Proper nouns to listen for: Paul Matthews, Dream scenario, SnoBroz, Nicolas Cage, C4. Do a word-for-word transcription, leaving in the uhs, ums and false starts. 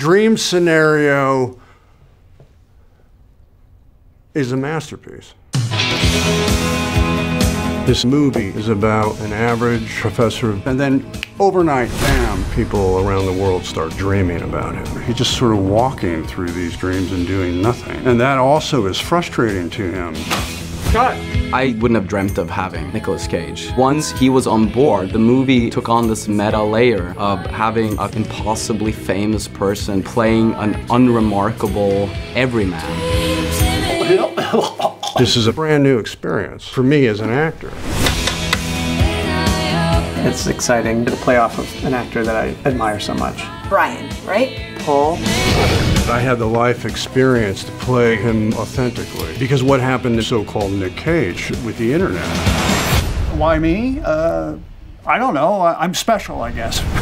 Dream Scenario is a masterpiece. This movie is about an average professor, and then overnight, bam, people around the world start dreaming about him. He's just sort of walking through these dreams and doing nothing. And that also is frustrating to him. Cut! I wouldn't have dreamt of having Nicolas Cage. Once he was on board, the movie took on this meta layer of having an impossibly famous person playing an unremarkable everyman. This is a brand new experience for me as an actor. It's exciting to play off of an actor that I admire so much. Brian, right? Paul. I had the life experience to play him authentically because what happened to so-called Nick Cage with the internet? Why me? Uh, I don't know. I'm special, I guess.